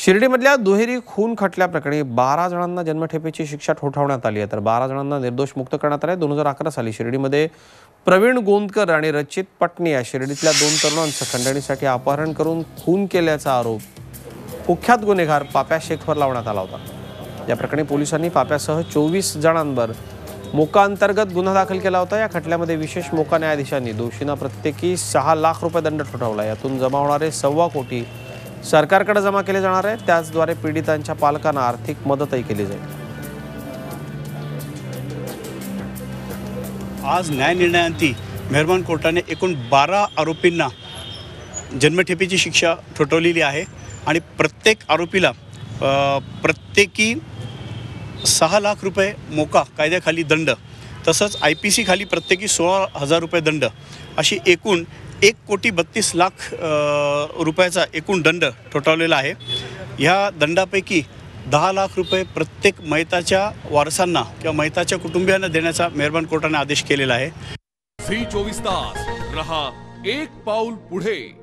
शिर्डीमधल्या दुहेरी खून खटल्याप्रकरणी 12 जणांना जन्मठेपेची शिक्षा ठोठावण्यात आली आहे, तर 12 जणांना निर्दोष मुक्त करण्यात आले. 2011 साली शिर्डीमध्ये प्रवीण गोंदकर आणि रचित पटणी या शिर्डीतल्या दोन तरुणांचं खंडणीसाठी अपहरण करून खून केल्याचा आरोप कुख्यात गुन्हेगार पाप्या शेखवर लावण्यात आला होता. या प्रकरणी पोलिसांनी पाप्यासह 24 जणांवर मोका अंतर्गत गुन्हा दाखल केला होता. या खटल्यामध्ये विशेष मोका न्यायाधीशांनी दोषींना प्रत्येकी 6 लाख रुपये दंड ठोठावला. यातून जमा होणारे 1.25 कोटी सरकारकडे जमा केले जाणार आहे. त्याचद्वारे पीडितांच्या पालकांना आर्थिक मदतही केली जाईल. आज न्याय निर्णयांती मेहरबान कोर्टाने एकूण 12 आरोपींना जन्मठेपेची शिक्षा ठोठावलेली आहे आणि प्रत्येक आरोपीला प्रत्येकी 6 लाख रुपये मोका कायद्याखाली दंड, तसंच IPC खाली प्रत्येकी 16,000 रुपये दंड अशी एकूण 1,32,00,000 रुपयाचा एकूण दंड ठोठावलेला आहे. ह्या दंडापैकी 10 लाख रुपये प्रत्येक मैताच्या वारसांना किंवा मैताच्या कुटुंबियांना देण्याचा मेहरबान कोर्टाने आदेश केलेला आहे. Zee 24 तास रहा एक पाऊल पुढे.